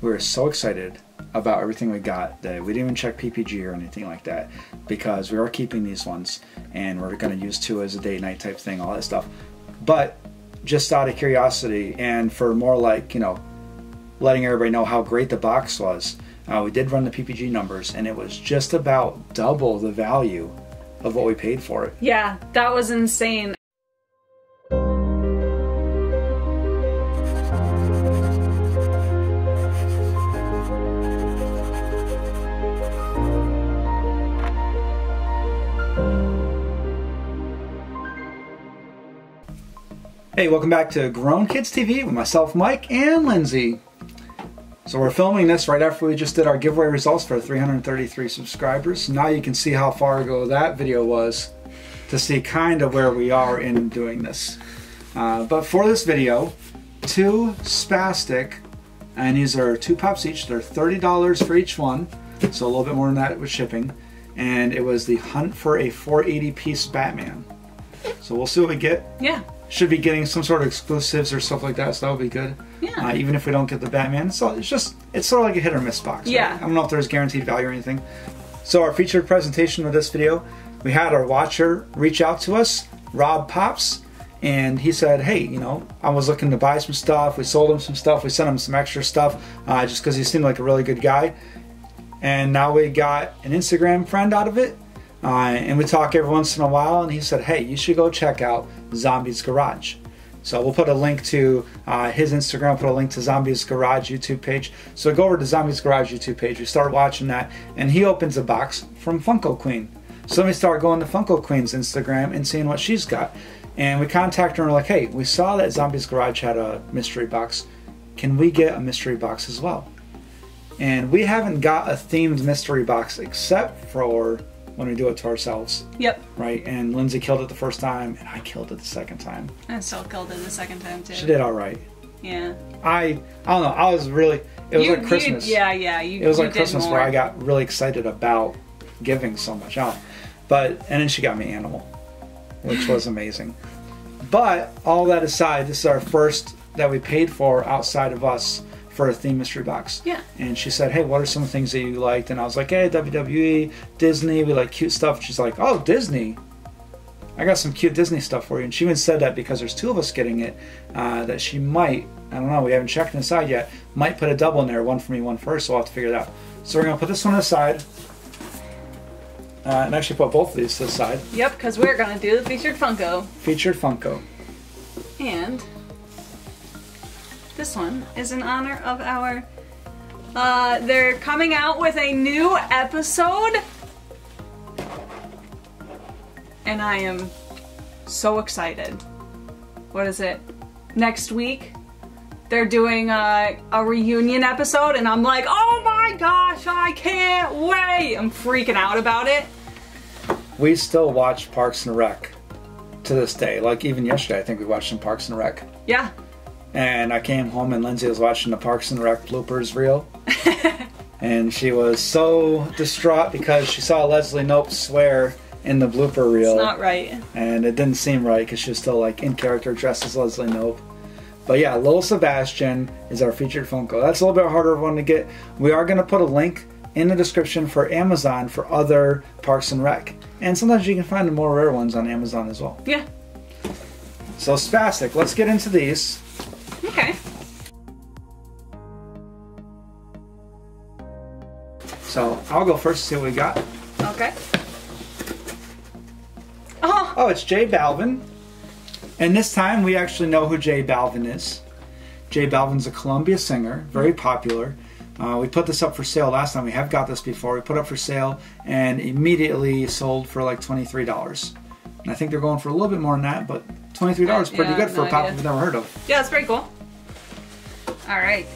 we were so excited about everything we got that we didn't even check PPG or anything like that, because we are keeping these ones and we're going to use two as a date night type thing, all that stuff. But just out of curiosity and for more like, you know, letting everybody know how great the box was, we did run the PPG numbers and it was just about double the value of what we paid for it. Yeah, that was insane. Hey, welcome back to Grown Kids TV with myself, Mike, and Lindsey. So we're filming this right after we just did our giveaway results for 333 subscribers. Now you can see how far ago that video was to see kind of where we are in doing this. But for this video, two Spastic, and these are two pops each. They're $30 for each one, so a little bit more than that with shipping. And it was the hunt for a 480-piece Batman. So we'll see what we get. Yeah. Should be getting some sort of exclusives or stuff like that, so that would be good. Yeah. Even if we don't get the Batman. So it's just, it's sort of like a hit or miss box. Right? Yeah. I don't know if there's guaranteed value or anything. So our featured presentation of this video, we had our watcher reach out to us, Rob Pops, and he said, hey, you know, I was looking to buy some stuff. We sold him some stuff. We sent him some extra stuff just because he seemed like a really good guy. And now we got an Instagram friend out of it. And we talk every once in a while, and he said, hey, you should go check out Zombies Garage. So we'll put a link to his Instagram, put a link to Zombies Garage YouTube page. So go over to Zombies Garage YouTube page, we start watching that, and he opens a box from Funko Queen. So we start going to Funko Queen's Instagram and seeing what she's got. And we contact her and we're like, hey, we saw that Zombies Garage had a mystery box. Can we get a mystery box as well? And we haven't got a themed mystery box except for when we do it to ourselves. Yep. Right? And Lindsey killed it the first time, and I killed it the second time. I still killed it the second time, too. She did all right. Yeah. I don't know. I was really... It was like Christmas. It was like Christmas where I got really excited about giving so much out. But, and then she got me Animal, which was amazing. But, all that aside, this is our first that we paid for outside of us for a theme mystery box. Yeah. And she said, hey, what are some things that you liked? And I was like, hey, WWE, Disney, we like cute stuff. She's like, oh, Disney. I got some cute Disney stuff for you. And she even said that because there's two of us getting it, that she might, I don't know, we haven't checked inside yet, might put a double in there, one for me, one for her, so we'll have to figure it out. So we're going to put this one aside, and actually put both of these to the side. Yep, because we're going to do the Featured Funko. Featured Funko. And this one is in honor of our, they're coming out with a new episode, and I am so excited. What is it? Next week, they're doing a reunion episode, and I'm like, oh my gosh, I can't wait. I'm freaking out about it. We still watch Parks and Rec to this day. Like even yesterday, I think we watched some Parks and Rec. Yeah. And I came home and Lindsey was watching the Parks and Rec bloopers reel. And she was so distraught because she saw Leslie Nope swear in the blooper reel. It's not right. And it didn't seem right because she was still like in character dressed as Leslie Nope. But yeah, Lil Sebastian is our featured Funko. That's a little bit harder one to get. We are going to put a link in the description for Amazon for other Parks and Rec. And sometimes you can find the more rare ones on Amazon as well. Yeah. So Spastic, let's get into these. Okay. So I'll go first to see what we got. Okay. Oh. Oh, it's Jay Balvin. And this time we actually know who Jay Balvin is. Jay Balvin's a Columbia singer, very popular. We put this up for sale last time. We have got this before. We put it up for sale and immediately sold for like $23. And I think they're going for a little bit more than that, but $23 is pretty good for a pop we've never heard of. Yeah, it's pretty cool. Alright.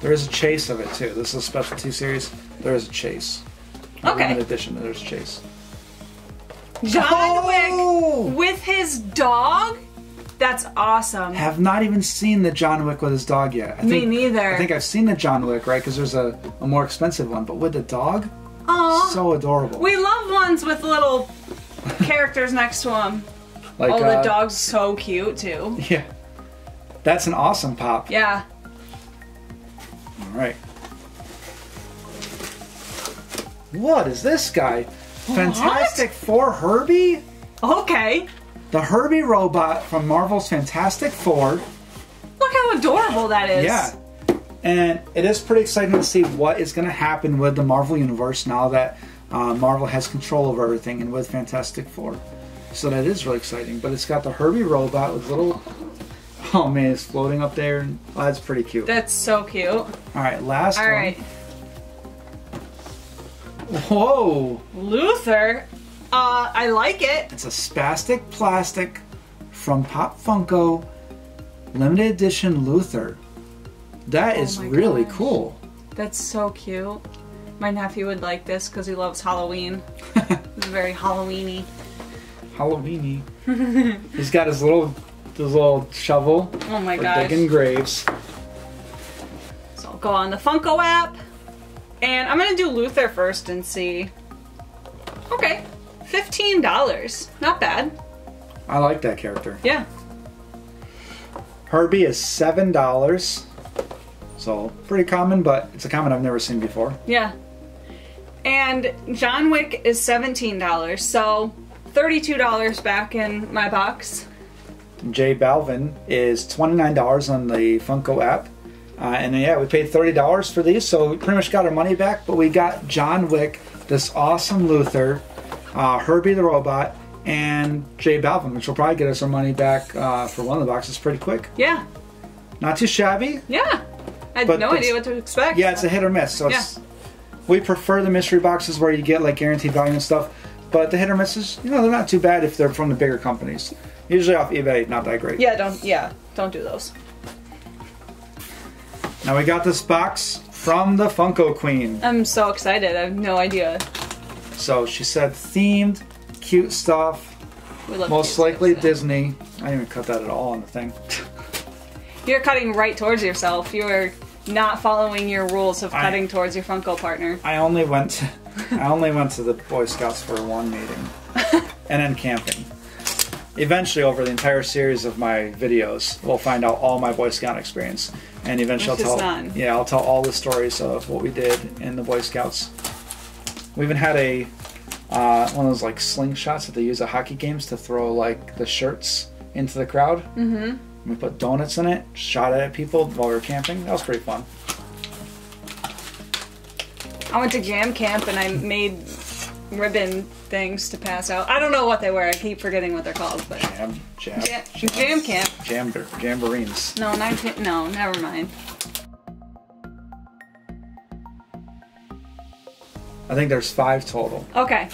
There is a chase of it too. This is a specialty series. There is a chase. Okay. In addition, there's a chase. John Wick with his dog? That's awesome. Have not even seen the John Wick with his dog yet. Me neither. I think I've seen the John Wick, right? Because there's a more expensive one, but with the dog? Aww. So adorable. We love ones with little characters next to them. Like, oh, the dog's so cute too. Yeah. That's an awesome pop. Yeah. Alright. What is this guy? What? Fantastic Four Herbie? Okay. The Herbie robot from Marvel's Fantastic Four. Look how adorable that is. Yeah. And it is pretty exciting to see what is going to happen with the Marvel Universe now that Marvel has control over everything and with Fantastic Four. So that is really exciting. But it's got the Herbie robot with little... Oh man, it's floating up there. Oh, that's pretty cute. That's so cute. Alright, last one. Alright. Whoa! Luther? I like it. It's a Spastic plastic from Pop Funko. Limited edition Luther. That is really cool. That's so cute. My nephew would like this because he loves Halloween. It's very Halloweeny. Halloweeny. He's got his little shovel. Oh my gosh. Digging graves. So I'll go on the Funko app, and I'm gonna do Luther first and see. Okay, $15. Not bad. I like that character. Yeah. Herbie is $7. So, pretty common, but it's a common I've never seen before. Yeah. And John Wick is $17, so $32 back in my box. Jay Balvin is $29 on the Funko app. And yeah, we paid $30 for these, so we pretty much got our money back, but we got John Wick, this awesome Luther, Herbie the Robot, and Jay Balvin, which will probably get us our money back for one of the boxes pretty quick. Yeah. Not too shabby. Yeah. I had no idea what to expect. Yeah, it's a hit or miss. So it's, we prefer the mystery boxes where you get like guaranteed value and stuff. But the hit or misses, you know, they're not too bad if they're from the bigger companies. Usually off eBay, not that great. Yeah, don't do those. Now we got this box from the Funko Queen. I'm so excited. I have no idea. So she said themed, cute stuff. We love most likely Disney. I didn't even cut that at all on the thing. You're cutting right towards yourself. You're not following your rules of cutting towards your Funko partner. I only went to the Boy Scouts for one meeting, and then camping. Eventually, over the entire series of my videos, we'll find out all my Boy Scout experience, and eventually I'll tell all the stories of what we did in the Boy Scouts. We even had a one of those like slingshots that they use at hockey games to throw like the shirts into the crowd. Mm-hmm. We put donuts in it, shot it at people while we were camping. That was pretty fun. I went to jam camp and I made ribbon things to pass out. I don't know what they were. I keep forgetting what they're called. But jam camp. Jamborees. No, never mind. I think there's 5 total. Okay.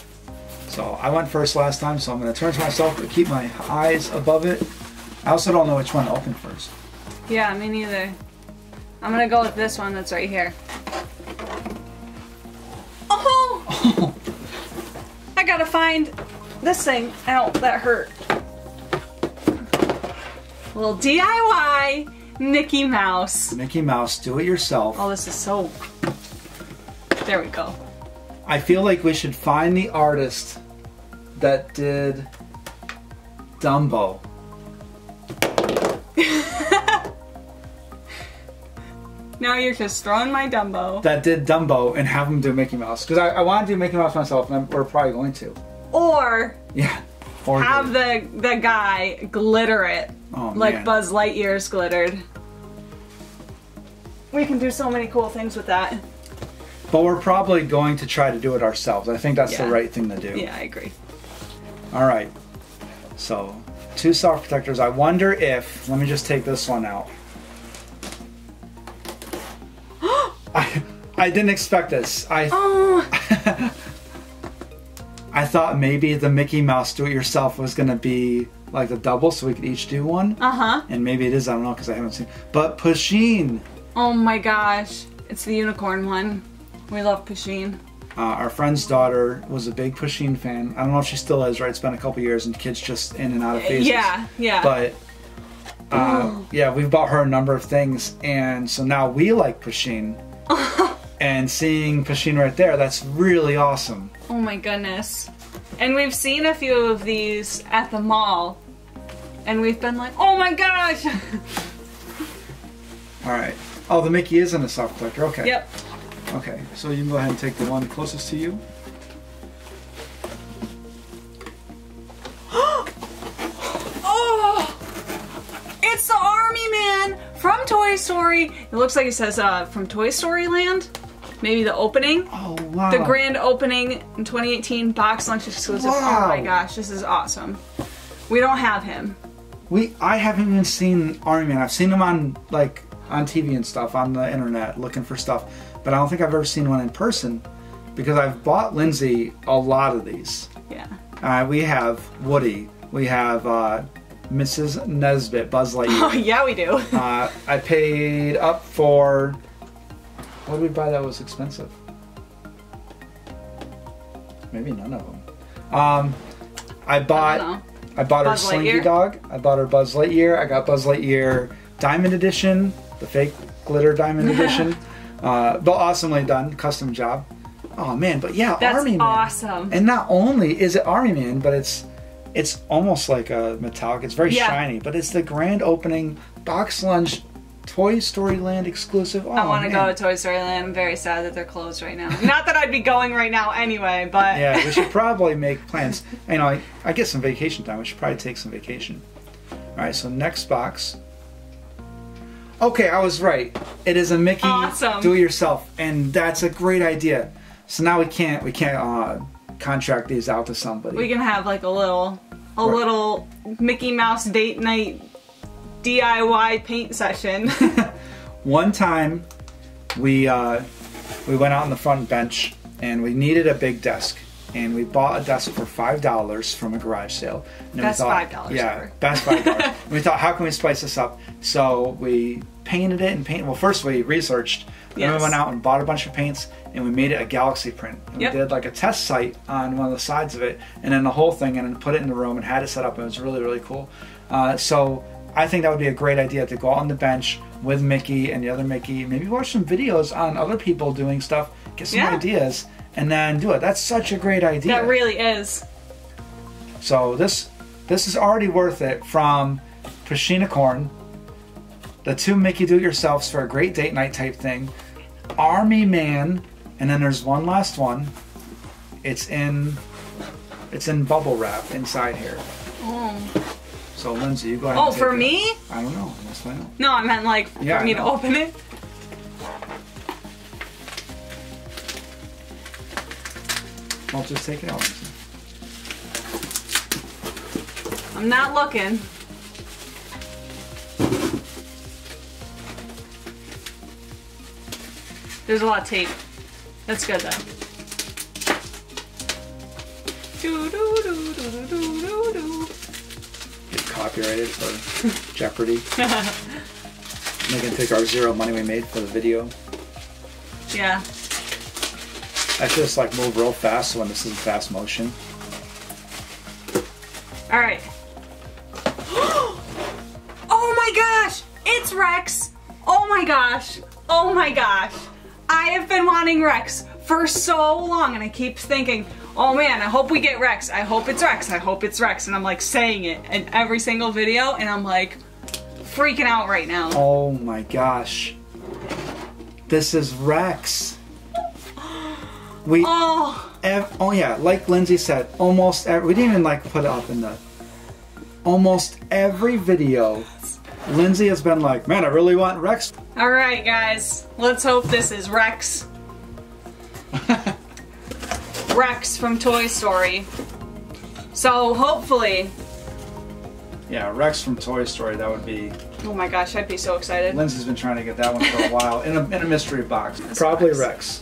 So I went first last time, so I'm going to turn to myself to keep my eyes above it. I also don't know which one to open first. Yeah, me neither. I'm gonna go with this one that's right here. Oh! I gotta find this thing. Ow, that hurt. A little DIY Mickey Mouse. Mickey Mouse, do it yourself. Oh, this is so... There we go. I feel like we should find the artist that did Dumbo. Now you're just throwing my Dumbo. That did Dumbo and have him do Mickey Mouse. Because I want to do Mickey Mouse myself and we're probably going to. Or, or have the guy glitter it. Oh, like man. Buzz Lightyear's glittered. We can do so many cool things with that. But we're probably going to try to do it ourselves. I think that's the right thing to do. Yeah, I agree. Alright. So, 2 soft protectors. I wonder if... Let me just take this one out. I didn't expect this. I thought maybe the Mickey Mouse do-it-yourself was going to be like the double so we could each do one. Uh-huh. And maybe it is. I don't know because I haven't seen. But Pusheen. Oh my gosh. It's the unicorn one. We love Pusheen. Our friend's daughter was a big Pusheen fan. I don't know if she still is, right? It's been a couple years and kids just in and out of phases. Yeah, yeah. But, yeah, we've bought her a number of things, and so now we like Pusheen. And seeing Pusheen right there, that's really awesome. Oh my goodness. And we've seen a few of these at the mall, and we've been like, oh my gosh! Alright, Oh, the Mickey is in the sock collector. Okay. Yep. Okay, so you can go ahead and take the one closest to you. Oh! It's the Army Man from Toy Story. It looks like it says from Toy Story Land. Maybe the opening. Oh, wow. The grand opening in 2018 box lunch exclusive. Wow. Oh my gosh, this is awesome. We don't have him. I haven't even seen Army Man. I've seen him on like on TV and stuff, on the internet looking for stuff, but I don't think I've ever seen one in person because I've bought Lindsey a lot of these. Yeah. We have Woody. We have Mrs. Nesbitt, Buzz Lightyear. Oh, yeah, we do. I paid up for... What did we buy that was expensive? Maybe none of them. I bought her Slinky Dog. I bought her Buzz Lightyear. I got Buzz Lightyear Diamond Edition, the fake glitter Diamond Edition. But awesomely done, custom job. Oh man, but yeah, that's Army Man. That's awesome. And not only is it Army Man, but it's almost like a metallic. It's very shiny, but it's the grand opening box lunch. Toy Story Land exclusive. Oh, I want to go to Toy Story Land. I'm very sad that they're closed right now. Not that I'd be going right now anyway, but... Yeah, we should probably make plans. You know, I get some vacation time. We should probably take some vacation. All right, so next box. Okay, I was right. It is a Mickey do-it-yourself, and that's a great idea. So now we can't contract these out to somebody. We can have like a little Mickey Mouse date night DIY paint session. One time we went out on the front bench and we needed a big desk, and we bought a desk for $5 from a garage sale. And best we thought, $5 yeah, ever. Best $5. And we thought, how can we spice this up? So we painted it and painted. Well, first we researched, and then we went out and bought a bunch of paints, and we made it a galaxy print. And we did like a test site on one of the sides of it, and then the whole thing, and then put it in the room and had it set up, and it was really, really cool. So I think that would be a great idea, to go out on the bench with Mickey and the other Mickey, maybe watch some videos on other people doing stuff, get some ideas, and then do it. That's such a great idea. That really is. So this is already worth it, from Pusheen Corn, the two Mickey do-it-yourselves for a great date night type thing, Army Man, and then there's one last one. It's in bubble wrap inside here. Oh. So Lindsey, you go ahead. Oh, and take for it. Me? I don't know. Let's find out. No, I meant like for me to open it. I'll just take it out. I'm not looking. There's a lot of tape. That's good though. Do do do do do do do. Copyrighted for Jeopardy. They can take our zero money we made for the video. Yeah. I should just like move real fast when this is in fast motion. All right. Oh my gosh! It's Rex! Oh my gosh! Oh my gosh! I have been wanting Rex for so long, and I keep thinking, oh man, I hope we get Rex. I hope it's Rex. I hope it's Rex. And I'm like saying it in every single video, and I'm like freaking out right now. Oh my gosh. This is Rex. Oh yeah, like Lindsey said, almost every, we didn't even like put it up in the, almost every video, Lindsey has been like, man, I really want Rex. All right guys, let's hope this is Rex. Rex from Toy Story. So hopefully. Yeah, Rex from Toy Story, that would be. Oh my gosh, I'd be so excited. Lindsey's been trying to get that one for a while, in a mystery box. Probably Rex.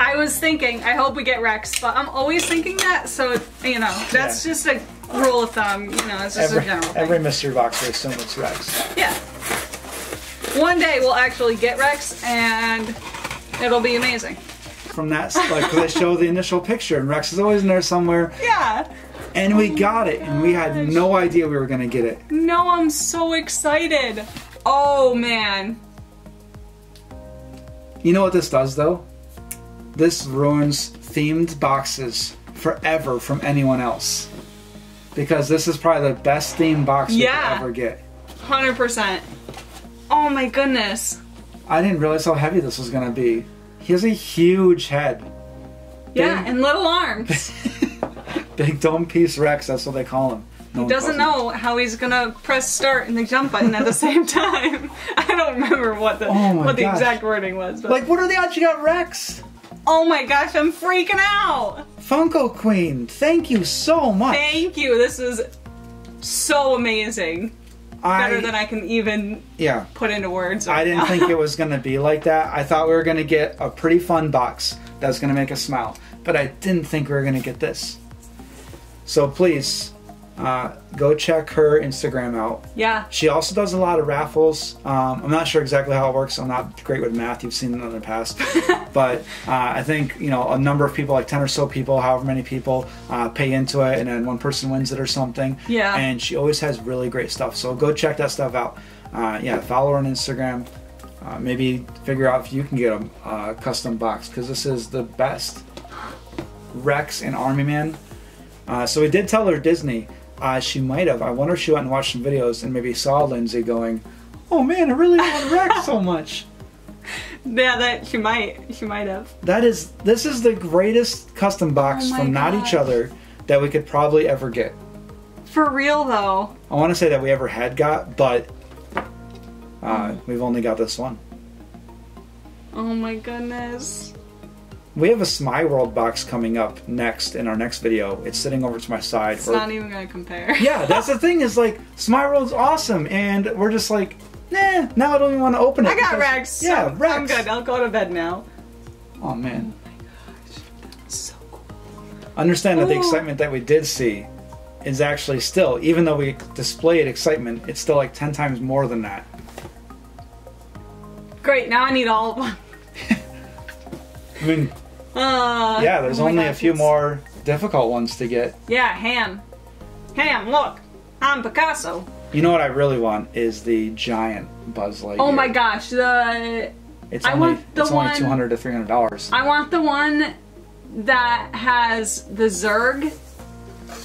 I was thinking, I hope we get Rex, but I'm always thinking that, so you know, that's just a rule of thumb, you know, it's just a general thing. Every mystery box, I assume it's Rex. Yeah. One day we'll actually get Rex, and it'll be amazing. From that, like, they show the initial picture, and Rex is always in there somewhere. Yeah. And we got it, and we had no idea we were gonna get it. No, I'm so excited. Oh man. You know what this does though? This ruins themed boxes forever from anyone else, because this is probably the best themed box we could ever get. 100%. Oh my goodness. I didn't realize how heavy this was gonna be. He has a huge head. Yeah, big, and little arms. Big dome piece Rex, that's what they call him. No, he doesn't know how he's gonna press start and the jump button at the same time. I don't remember what the exact wording was. But. Like, what are the odds you got Rex? Oh my gosh, I'm freaking out! Funko Queen, thank you so much. Thank you, this is so amazing. Better than I can even put into words. Right I didn't now. Think it was gonna be like that. I thought we were gonna get a pretty fun box that was gonna make us smile, but I didn't think we were gonna get this. So please, go check her Instagram out. Yeah. She also does a lot of raffles. I'm not sure exactly how it works. I'm not great with math. You've seen it in the past. But I think, you know, a number of people, like 10 or so people, however many people, pay into it and then one person wins it or something. Yeah. And she always has really great stuff. So go check that stuff out. Yeah, follow her on Instagram. Maybe figure out if you can get a custom box because this is the best. Rex and Army Man. So we did tell her Disney. She might have. I wonder if she went and watched some videos and maybe saw Lindsey going, oh man, I really want Rex so much. Yeah, that she might have. That is, this is the greatest custom box from Not Each Other that we could probably ever get. For real though. I want to say that we ever had got, but we've only got this one. Oh my goodness. We have a Smyworld box coming up next in our next video. It's sitting over to my side. It's not even gonna compare. Yeah, that's the thing is like, Smyworld's awesome and we're just like, nah, now I don't even want to open it. I got Rex. Yeah, Rex. I'm good, I'll go to bed now. Oh man. Oh my gosh, that's so cool. Understand that the excitement that we did see is actually still, even though we displayed excitement, it's still like 10 times more than that. Great, now I need all of them. I mean, yeah, there's only a few more difficult ones to get. Yeah, ham. Ham, look. I'm Picasso. You know what I really want is the giant Buzz Lightyear. Oh my gosh, it's only $200 to $300. I want the one that has the Zurg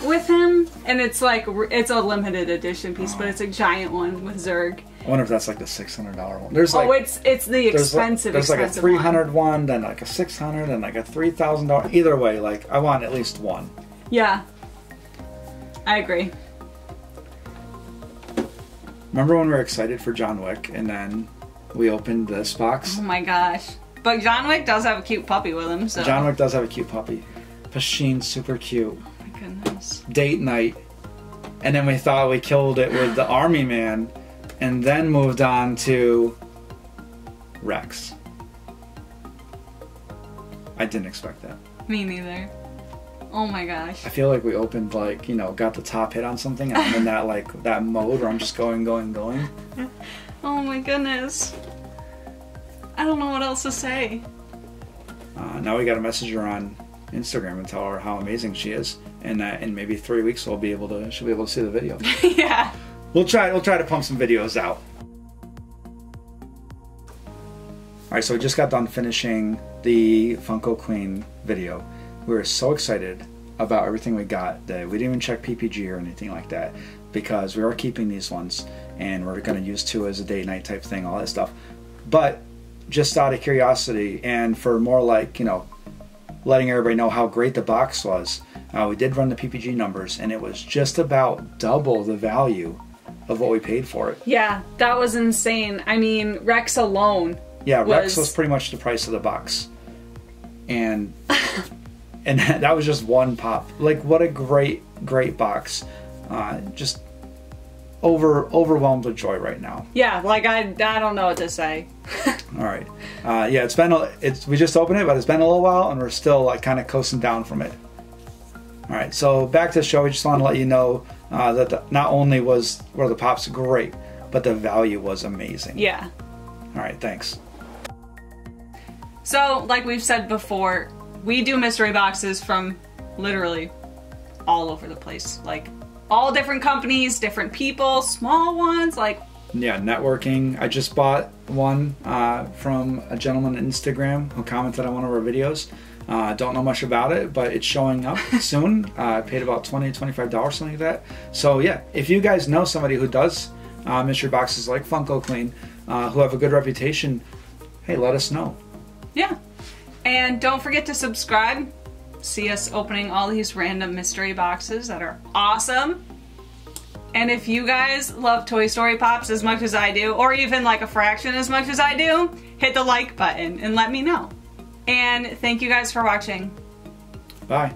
with him, and it's like, it's a limited edition piece, but it's a giant one with Zurg. I wonder if that's like the $600 one. There's like, oh, it's the expensive. There's like a $300 one, then like a $600, then like a $3,000. Either way, like I want at least one. Yeah, I agree. Remember when we were excited for John Wick, and then we opened this box? Oh my gosh! But John Wick does have a cute puppy with him. So John Wick does have a cute puppy. Pusheen, super cute. Oh my goodness. Date night, and then we thought we killed it with the Army Man. And then moved on to Rex. I didn't expect that. Me neither. Oh my gosh. I feel like we opened like, you know, got the top hit on something and I'm in that like, that mode where I'm just going, going, going. Oh my goodness. I don't know what else to say. Now we gotta message her on Instagram and tell her how amazing she is. And in maybe 3 weeks she'll be able to see the video. Yeah. We'll try to pump some videos out. Alright, so we just got done finishing the Funko Queen video. We were so excited about everything we got that we didn't even check PPG or anything like that because we are keeping these ones and we're going to use two as a date night type thing, all that stuff. But just out of curiosity and for more like, you know, letting everybody know how great the box was, we did run the PPG numbers and it was just about double the value of what we paid for it. Yeah, that was insane. I mean, Rex alone. Yeah, Rex was pretty much the price of the box. And and that was just one pop. Like what a great, great box. Just overwhelmed with joy right now. Yeah, like I don't know what to say. All right. Yeah, we just opened it, but it's been a little while and we're still like kind of coasting down from it. All right, so back to the show. We just want to let you know that not only were the pops great, but the value was amazing. Yeah. All right, thanks. So, like we've said before, we do mystery boxes from literally all over the place. Like, all different companies, different people, small ones, like... Yeah, networking. I just bought one from a gentleman on Instagram who commented on one of our videos. Don't know much about it, but it's showing up soon. I paid about $20, $25, something like that. So yeah, if you guys know somebody who does mystery boxes like Funko Queen, who have a good reputation, hey, let us know. Yeah. And don't forget to subscribe. See us opening all these random mystery boxes that are awesome. And if you guys love Toy Story Pops as much as I do, or even like a fraction as much as I do, hit the like button and let me know. And thank you guys for watching. Bye.